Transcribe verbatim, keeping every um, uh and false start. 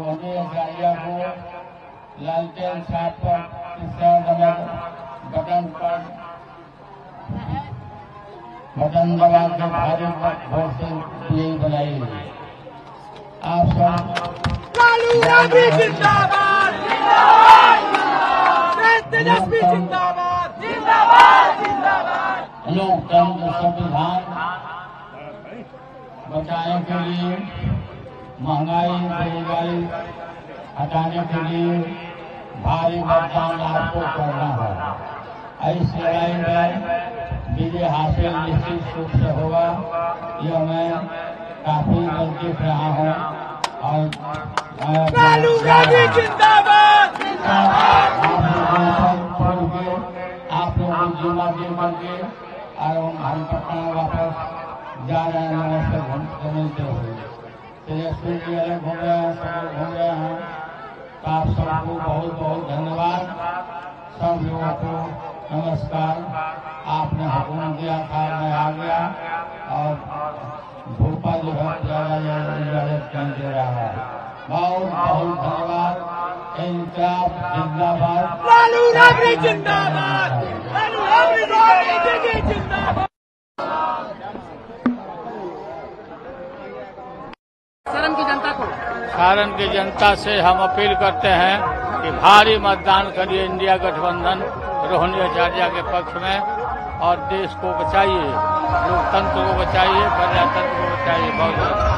रोहिणी हजारिया को लालटेन छाप पर बटन पर बटन दबा के भारी वोट से पीएम बनाई है। आप सब लोकतंत्र संविधान बचाने के लिए, महंगाई बेरोजगारी हटाने के लिए भारी मतदान आपको करना है। इस लड़ाई में विजय हासिल निश्चित रूप से होगा, यह मैं काफी नजदीक रहा हूँ। और आप लोगों जीवन जी बन के और हम पटना वापस जा रहे हैं। नमस्ते घूमते हुए तेजस्वी जी अलग घूम रहे हैं, सब घूम रहे हैं। आप सबको बहुत बहुत धन्यवाद। सब लोगों को नमस्कार। आपने हुक्म दिया था, मैं आ गया और भोपाल जो है दे रहा है। बहुत बहुत धन्यवाद। इंकलाब जिंदाबाद। सारण की जनता को सारण की जनता से हम अपील करते हैं कि भारी मतदान करिए इंडिया गठबंधन रोहिणी आचार्य के पक्ष में और देश को बचाइए, लोकतंत्र को बचाइए, प्रजातंत्र को बचाइए। बहुत